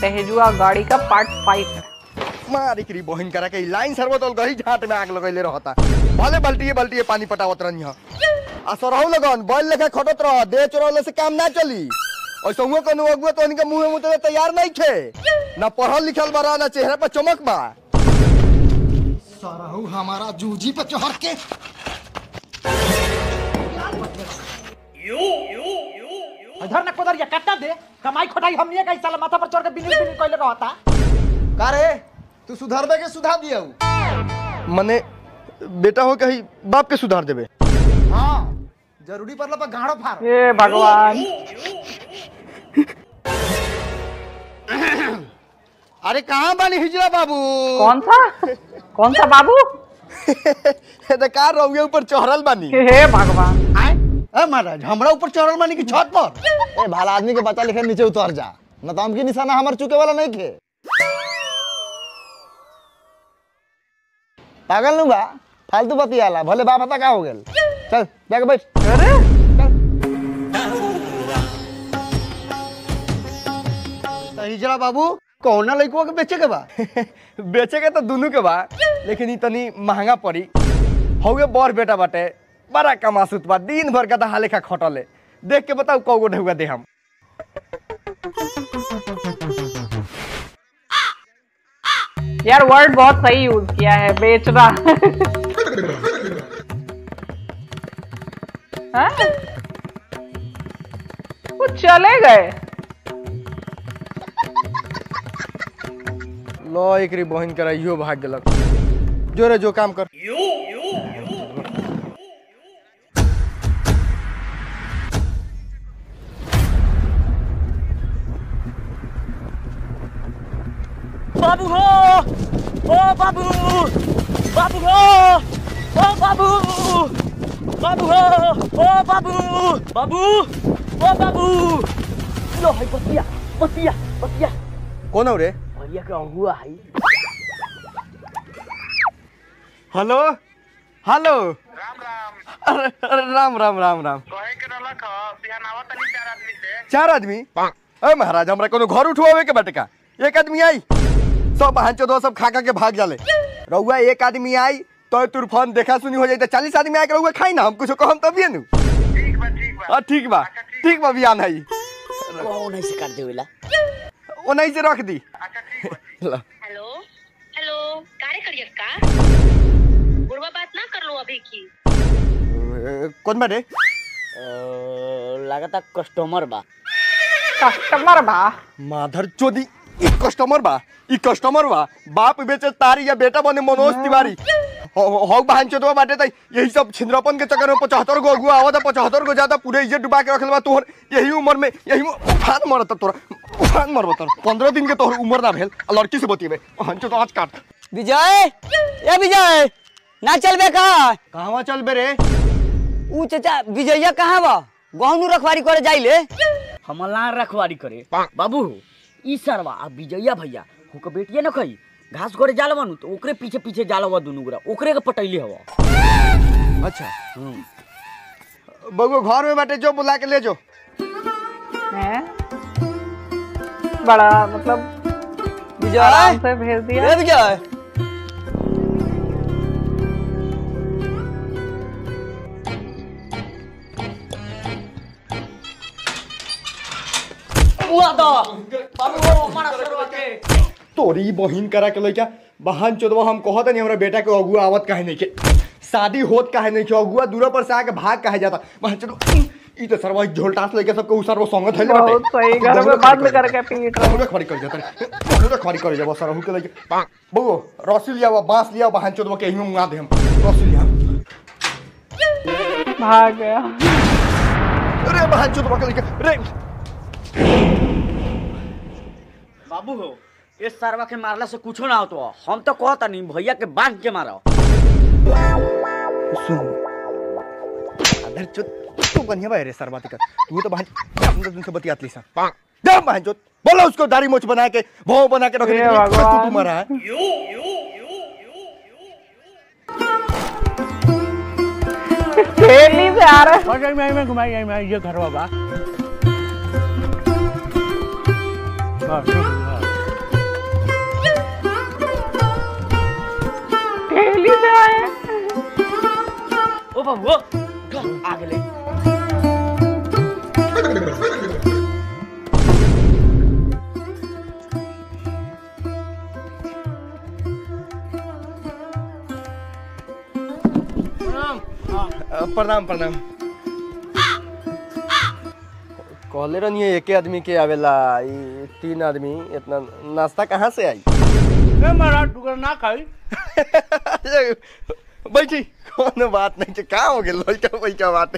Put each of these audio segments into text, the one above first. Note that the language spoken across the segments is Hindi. दहेजुआ गाड़ी का पार्ट 5 है। मारी करी बहिन करा के लाइन सर्वतोल गही झाट में आग लगैले रहता। भले बल्टी पानी पटावत रहनी ह आ सरहु लगन बैल लेके खटत रह दे चोरले से काम ना चली। ऐसा हुआ कनु अगुआ तो इनके मुंह मुते तैयार नहीं छे ना पढ़ल लिखल बा ना चेहरा पर चमक बा। सरहु हमारा जूजी पे चढ़ के इधर न कोदर या काटा दे कमाई खटाई हमनी का साला माथा पर चढ़ के बिनिल बिनिल कहले रहता। का रे तू सुधारबे के सुधा दियौ मने बेटा हो कहीं बाप के सुधार देबे। हां जरूरी परला पर गाड़ो फाड़। ए भगवान अरे कहां बानी हिजरा बाबू? कौन सा बाबू? ए कार रहुए ऊपर चढ़ल बानी। हे भगवान ए महाराज हमरा ऊपर चढ़ल माने की छत पर। ए भला आदमी के बचा लिखे नीचे उतर जा न तो हम की निशाना हमर चुके वाला नहीं खे। पागल नु बा फालतू बतियाला भले बाप पता का हो गेल। चल जाके बैठ। अरे दहिजरा बाबू कौना लइको के बेचे के बा? बेचे के तो दोनों के बा लेकिन ई तनी महंगा पड़ी। हौए बर बेटा बाटे बड़ा कमासुत बा दिन भर गधा हालेखा खटले देख के बताऊ कौगो ढेउआ दे हम। यार वर्ड बहुत सही यूज किया है बेचना। हाँ? वो चले गए। लो एकरी बहिन करा यो भाग गलक जोरे जो काम कर। बाबू हो ओ बाबू बाबू हो ओ बाबू बाबू हो ओ बाबू बाबू ओ बाबू। लो है बतिया बतिया बतिया कौन हो रे? भैया का हुआ है। Hello hello Ram Ram. अरे राम राम राम राम कहे के न लख बिहान आवत नहीं। 4 आदमी से 4 आदमी ए महाराज हमरा कोनो घर उठवावे के बाटे का 1 आदमी आई सब हंचो दो सब खाका के भाग जाले। रहुआ 1 आदमी आई तो तुरफन देखा सुनी हो जाए 40 आदमी आए के रहुआ खाई ना हम कुछ कहम तब ये नु। ठीक बा ठीक बा ठीक बा बियान है कौन है से कर देला ओ नहीं से रख दी। अच्छा ठीक बा। हेलो हेलो कारे करियत का बुरवा बात ना कर लो अभी की। कौन बाटे लागत कस्टमर बा। कस्टमर बा माधर चोदी ई कस्टमर बा बाप बेचे तारी या बेटा बने मनोज तिवारी। हो बहन चोदवा बाटे त यही सब छिंद्रपन के चक्कर में 75 गो अगुआ आवत 75 गो ज्यादा पूरे इज्जत डुबा के रखल बा। तोहर यही उम्र में यही उफान मरत तोरा उफान मरब तोर 15 दिन के तोहर उम्र ना भेल आ लड़की से बतिबे हन चो आज काट। विजय ए विजय ना चलबे का कहवा चलबे रे? ऊ चाचा विजयया कहां बा गहनु रखवारी करे जाइले हमला रखवारी करे बाबू ई सरवा आ विजयया भैया हो के बेटिया न खई घास गोरे जालवनु तो ओकरे पीछे पीछे जालवा दुनुगरा ओकरे के पटैली हवा। अच्छा बगो घर में बाटे जो बुला के ले जो। हैं बड़ा मतलब विजय आराम से भेज दिया। भेज गया है तोरी बहिन करा के लइका बहन चोदवा हम कहत नहीं हमरा बेटा के अगुआ आवत काहे नहीं के शादी होत काहे नहीं के अगुआ दूर पर से आके भाग काहे जाता बहन चोदवा ई तो सरवा झोलटास लइका सबके उ सरवा संगत हइले बाटे। बहुत सही घर में बात में करके पीट रहा खरी कर जाता रे खरी कर जाबो सरहु के लइका। बबू रस्सी लियावा बांस लियावा बहन चोदवा के एही मुंगा दे हम रस्सी लिया भाग गया। अरे बहन चोदवा के लइका रे बाबू हो ए सरवा के मारला से कुछो ना होतो हम तो कहत नहीं भैया के बांध के मारो। अदर चोत तू बनिया बा रे सरवा के तू तो बहन हमरे दिन से बतियात लीसा दम बहन चोत बोलो उसको दाढ़ी मोछ बना के भौं बना के रख दे तू मरा है। खेली से आ रहा है मैं घुमाई आई मैं ये घरवा बा। पापा वो आगे ले प्रणाम प्रणाम। कहले रहनी है एक आदमी के आवेला तीन आदमी, इतना नाश्ता कहाँ से आई? मैं ना खाई बैठी कौन बात नहीं का हो गया लड़का बैठा बात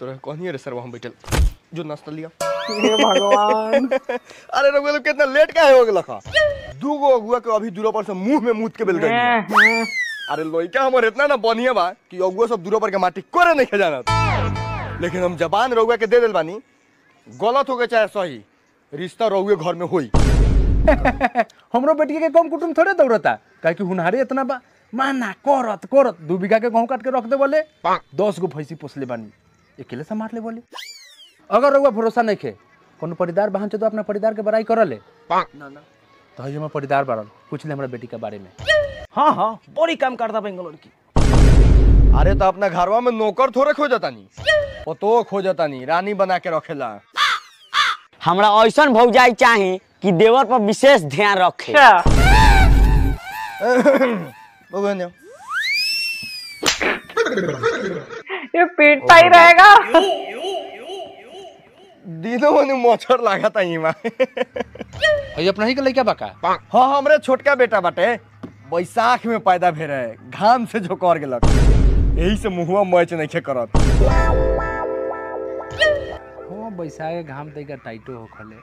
तोरा कहनी रे सर वहाँ बैठल जो नाश्ता लिया। भगवान अरे रघुआ कितना लेट का हो गया खा दू गो अगुआ के अभी दूर पर से मुंह में मूत के बेल गई। अरे लड़का हमारे इतना ना बनिया बा कि अगुआ सब दूर पर के माटी कोरे नहीं खजाना, लेकिन हम जबान रघुआ के दे दिल बानी। गलत हो गए चाहे सही, रिश्ता रघुए घर में होई। हमरो बेटिया के कम कुटुम थोड़े दौड़ता काहे कि हुनहारे इतना बा माना करत करत दू बीघा के गेहूं काट के रख दे बोले 10 गो भैंसी पोसले बानी अकेले संभाल ले बोले। अगर रघुआ भरोसा नहीं खे कोनो परिदार बहन चो तो अपना परिदार के बड़ाई करले ना ना तो हम परिदार बारन कुछ ले हमरा बेटी के बारे में। हां हां बड़ी काम करता बेंगलोर की। अरे तो अपना घरवा में नौकर थोड़े खो जाता नहीं, वो तो खो जाता नहीं रानी बना के रखेला। हमरा ऐसा भौजाई चाहे कि देवर पर विशेष ध्यान रखे। ये पीटता ही रहेगा दिनों में मच्छर लागता ही माँ। ये अपना ही के लड़का बका। हाँ हमरे छोटका बेटा बाटे बैसाख में पैदा भे रहे, घाम से झोकर गेलक यही से मुहुआ मैच नहीं करत। बैसाख घाम तैका टाइटो हो खले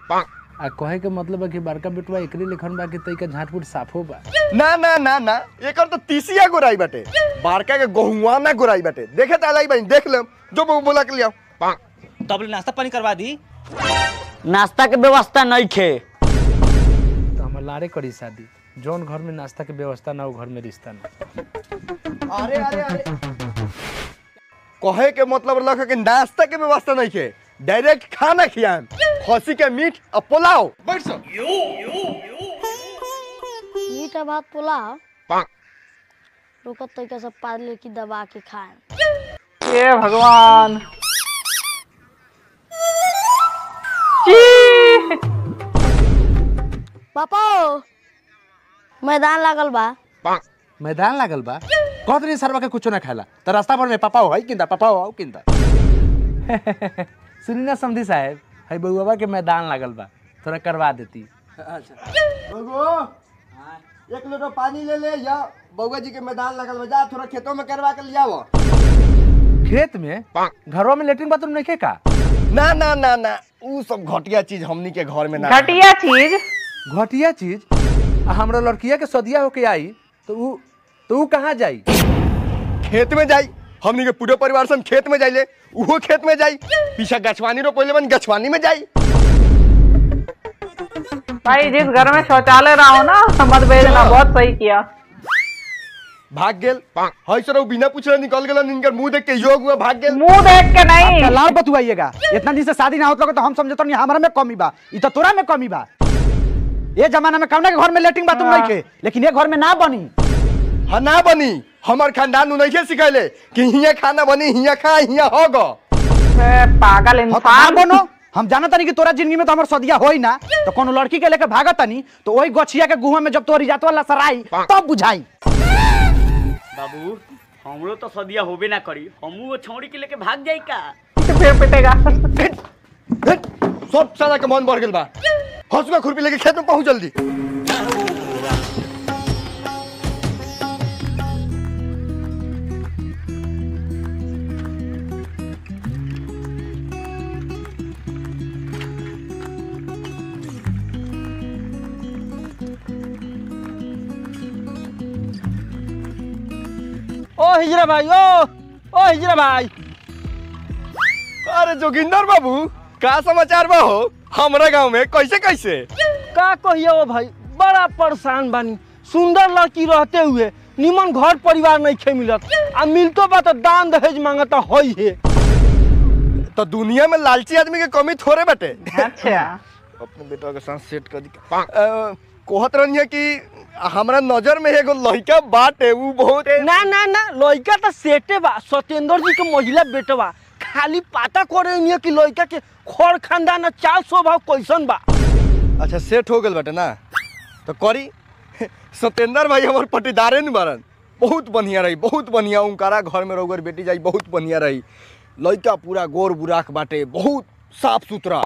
आ कहे के मतलब है कि बड़का बेटवा एकरे लेखन बा के तैका झाटपुट साफो बा। ना ना ना ना एकर तो तीसिया गोराई बाटे, बड़का के गहुआ ना गोराई बाटे। देखे त आलाई बहिन देख लेम जो बोला के लिया तब ले नाश्ता पानी करवा दी। नाश्ता के व्यवस्था नहीं खे तो हमर लारे करी शादी, जोन घर में नाश्ता के व्यवस्था ना वो घर में रिश्ता ना। अरे अरे अरे कहे के मतलब लख के नाश्ता के व्यवस्था नहीं खे, डायरेक्ट खाना खियान खसी के मीट और पुलाव। बैठ सो मीट और भात पुलाव रुकत तो कैसे पाले की दबा के खाएं। ये भगवान पापा मैदान लागल बा। मैदान लागल बा कहत नहीं सरवा के कुछ ना खाला तो रास्ता पर में पापा हो है किंदा पापा हो किंदा। सुनिना समधी साहब है बउवा के मैदान लागल बा थोड़ा करवा देती। अच्छा बउवा हां 1 लीटर पानी ले ले या बउवा जी के मैदान लागल बा जा थोड़ा खेतों में करवा के लियाओ। खेत में घरों में लेटरिन बाथरूम नहीं के का? ना ना ना ना उ सब घटिया चीज हमनी के घर में ना। घटिया चीज घटिया चीज आ हमरा लड़किया के सदिया होके आई तो उ कहां जाई? खेत में जाई, हमनी के पूरे परिवार से खेत में जाइले, उहो खेत में जाई पीछा गछवानी रो पहले बन गछवानी में जाई। भाई जिस घर में शौचालय रहा हो ना समझ बेजना बहुत सही किया भाग गेल हई सर बिना पूछले निकल गेल इनकर मुंह देख के योग हुआ भाग गेल। मुंह देख के नहीं लाल बतुआइएगा इतना दिन से शादी ना होत लगे तो हम समझत नहीं हमरा में कमी बा ई तो तोरा में कमी बा। ये जमाना में कौन के घर में लेटिंग बाथरूम नहीं के लेकिन ये घर में ना बनी। हां ना बनी हमर खानदान नहीं के सिखैले कि हिया खाना बनी हिया खा हिया होगो। पागल इंसान बनो हम जानत नहीं कि तोरा जिंदगी में तो हमर सदिया होई ना तो कोनो लड़की के लेके भागत नहीं तो ओई गछिया के गुहा में जब तोरी जात वाला सराई तब तो बुझाई। बाबू हमरो तो सदिया होबे ना करी हमहु वो छौड़ी के लेके भाग जाई का तो फिर पिटेगा। सब सारा के मन भर गेल बा हसुआ खुरपी लेके खेत में पहुंच जल्दी। ओ हिजरा भाई अरे जोगिंदर बाबू का समाचार बा हो हमरा गांव में कैसे कैसे का कहियो भाई बड़ा परेशान बानी। सुंदर लड़की रहते हुए निमन घर परिवार नहीं खे मिलत आ मिलतो बा तो दान दहेज मांगता होई है तो दुनिया में लालची आदमी के कमी थोड़े बटे। अच्छा अपने बेटा के साथ सेट कर दी कहत रही कि हमरा नजर में एगो लड़का बाटे उ बहुत ना ना ना लड़का तो सेटे बा सत्येंद्र जी के महिला बेटवा खाली पता करे कि लड़का के खर खानदान चाल स्वभाव कैसन बा। अच्छा सेट हो गल बाटे ना तो करी सत्येंद्र भाई हमार पटीदारे न बरन बहुत बढ़िया रही बहुत बढ़िया उनकारा घर में रहोगर बेटी जाई बहुत बढ़िया रही लड़का पूरा गोर बुराक बाटे बहुत साफ सुथरा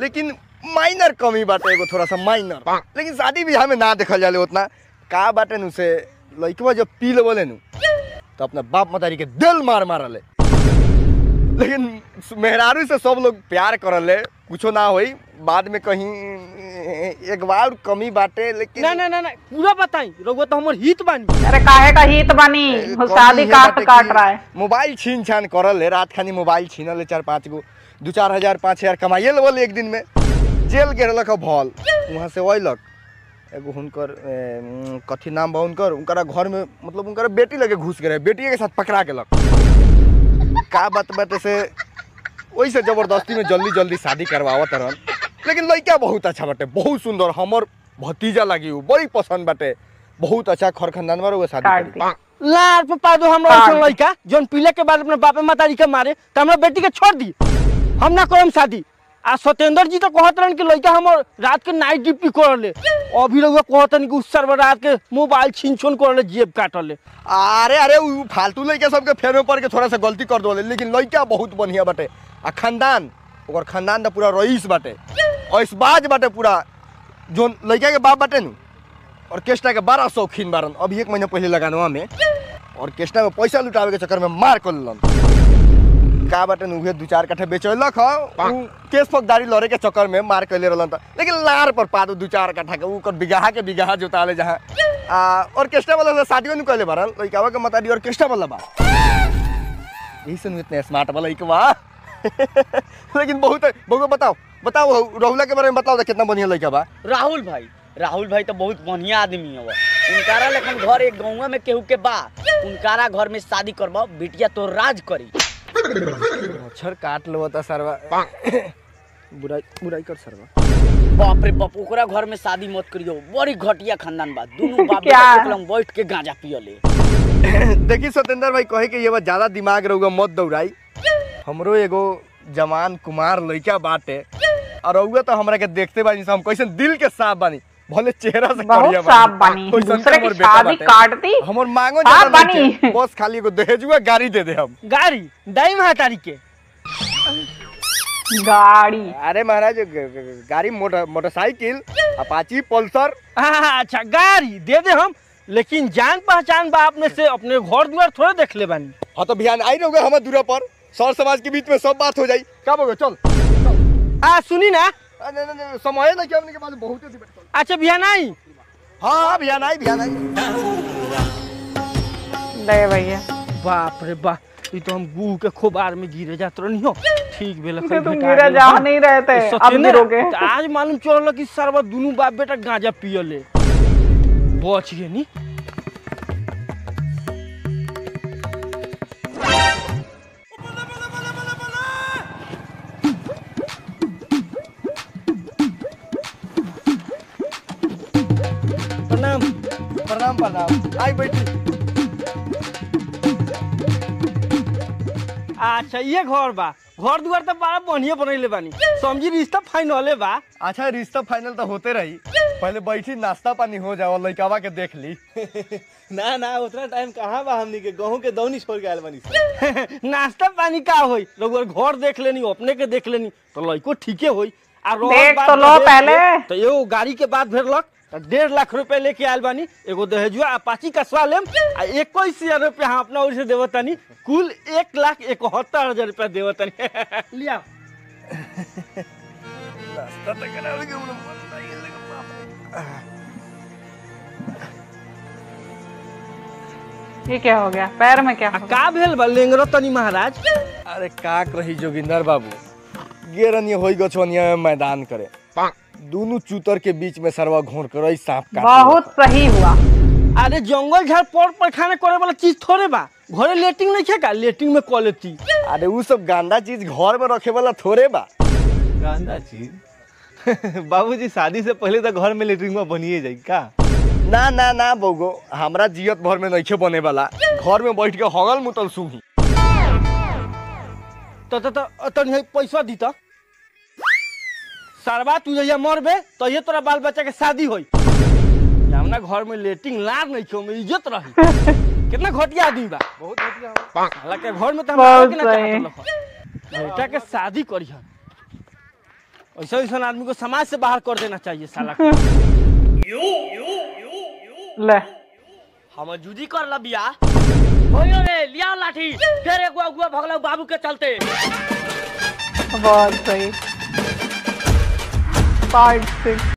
लेकिन माइनर कमी बाटे एगो थोड़ा सा माइनर लेकिन शादी ब्याह में ना देखल जाले उतना का बाटे नु से लड़कवा जब पी लेवले नु तो अपना बाप मतारी के दिल मार मारले लेकिन मेहरारू से सब लोग प्यार करले कुछो ना होई बाद में कहीं एक बार कमी बाटे लेकिन ना ना ना, ना पूरा बताई रघुआ तो हमर हित बानी। अरे काहे का हित बानी शादी काट रहा है मोबाइल छीन छान करल है रात खानी मोबाइल छीनल है 4-5 गो 2-4 हज़ार 5 हज़ार कमाइए लेवल एक दिन में जेल गेरलक भल वहाँ से अयलक एगो हुनकर कथी नाम बा हुनकर उनकरा घर में मतलब उनकरा बेटी लगे घुस गए बेटिए के साथ पकड़ा गेलक का बात बाटे से वैसे जबरदस्ती में जल्दी जल्दी शादी करवावत रहन लेकिन लड़का बहुत अच्छा बाटे बहुत सुंदर हमर भतीजा लगी उ बड़ी पसंद बाटे बहुत अच्छा खर खानदान में शादी करी लार पापा दो हमरा ऐसा लड़का जौन पीले के बाद अपने बापे मातारी के मारे त हमरा बेटी के छोड़ दी हम ना करम शादी। आ सत्येंद्र जी तो कहत रहन कि लड़का हम रात के नाइट ड्यूटी करले अभी लोग कहत रहन कि सर्व रात के मोबाइल छीन छोन करले जेब काटले। अरे अरे उ फालतू लड़का सबके फेर ऊपर के थोड़ा सा गलती कर दोले लेकिन लड़का बहुत बढ़िया बाटे आ खानदान और खानदान तो पूरा रईस बाटे और इस बाज बाटे पूरा जो लड़का के बाप बाटे नु ऑर्केस्ट्रा के बड़ा शौकीन बारन अभी 1 महीना पहले लगानवा में ऑर्केस्ट्रा में पैसा लुटावे के चक्कर में मार कर लेलन का बाटे नु 2-4 कट्ठा बेचलक केस फौजदारी लड़े के चक्कर में मार कइले रहलन त लेकिन लार पर पा 2-4 कट्ठा के ऊकर बिगहा के बिगहा जोताले जहां आ ऑर्केस्ट्रा वाला से शादियो नु कइले भरल लइकावा के मतारी ऑर्केस्ट्रा वाला बा यही से नु इतने स्मार्ट वाला लइकवा लेकिन बहुत बगो बताओ राहुल के बारे में बताओ कितना बढ़िया लइका बा। राहुल भाई तो बहुत बढ़िया आदमी है उनकारा लेकिन घर एक गांव में केहू के बा उनकारा घर में शादी करबा बिटिया तो राज करी मच्छर काट लेता सरवा बुराई कर सरवा बाप रे बाप ओकरा घर में शादी मत करियो बड़ी घटिया खानदान बा दोनों बाप एकदम बैठ के गांजा पियले। देखी सत्येंद्र भाई कहे के ये बात ज्यादा दिमाग रहुगा मत दौड़ाई हमरो एगो जवान कुमार लड़का बाटे और रहुगा तो हमरा के देखते बानी हम कैसे दिल के साफ बानी भले चेहरा से करिया बानी दूसरे के शादी काट दी हमर मांगो ज्यादा नहीं बस खाली एगो दहेजुआ गाड़ी दे दे हम गाड़ी दाई महातारी के गाड़ी। अरे महाराज गाड़ी मोटरसाइकिल अपाची पल्सर अच्छा गाड़ी दे दे हम लेकिन जान पहचान बा आपने से अपने घर द्वार थोड़े देख ले बानी। हां तो बिहान आई रहोगे हमर दूरा पर सर समाज के बीच में सब बात हो जाई का बोगे चल आ सुनी ना समय ना क्या के पास बहुत अच्छा बिहान आई। हाँ बिहान आई ले भैया बाप रे बा ई तो हम गू के खोबार में गिरे जात रहनी हो ठीक भेल तो तुम गिरा जा नहीं रहते अब गिरोगे आज मालूम चलल कि सरवा दोनों बाप बेटा गांजा पियले बच गए नी। प्रणाम प्रणाम आई बैठी। अच्छा ये घर बा घर दुआर तो बड़ा बढ़िया बनैले बानी समझी रिश्ता फाइनल बा। अच्छा रिश्ता फाइनल तो होते रही पहले बैठी नाश्ता पानी हो जाओ लइकावा के देख ली ना ना उतना टाइम कहाँ बा हमनी के गहूं के दौनी छोड़ के आयल बानी नाश्ता पानी का होई लोग घर देख लेनी अपने के देख लेनी तो लइको ठीके होई आ रोज तो लो पहले तो एगो गाड़ी के बात भेलक 1.5 लाख रुपए लेके आयल बानी एगो दहेजुआ अपाची कसवा लेम आ 21,000 रुपया हम अपना ओर से देवतानी कुल 1,71,000 रुपया देवतानी लिया रास्ता तक करावे के बोल बाप ये क्या हो गया पैर में क्या का भेल बा लेंगरो तनी महाराज। अरे का कही जोगिंदर बाबू गेरनी होई गछोनिया में मैदान करे दोनों चूतर के बीच में सरवा घोर कर सांप काट बहुत सही हुआ। अरे जंगल झाड़ पर खाना करे वाला चीज थोड़े बा घरे लेटिंग नहीं खेका लेटिंग में कॉलेज चीज अरे वो सब गंदा चीज घर में रखे वाला थोड़े बा गंदा चीज बाबूजी शादी से पहले तो घर में लेटरिंग बनिए जाए का? ना ना ना बउगो, हमारा जियत भर में नहीं बने वाला। घर में बैठ के हगल मुतल सूही तो पैसा दी तो सरवा तू जैया मरबे तो ये तोरा बाल बच्चा के शादी होई। हमरा घर में लेटिंग लार नहीं छो, में इज्जत रही। कितना घटिया आदमी बा, बहुत घटिया हो। हालांकि घर में त हम कितना चाहत ल बेटा के शादी करी हम। ऐसा ऐसा आदमी को समाज से बाहर कर देना चाहिए साला को। ले हम जूदी कर ल बियाह होयो रे, लिया लाठी फिर एगो अगुआ भगला बाबू के चलते। बहुत सही। 5, 6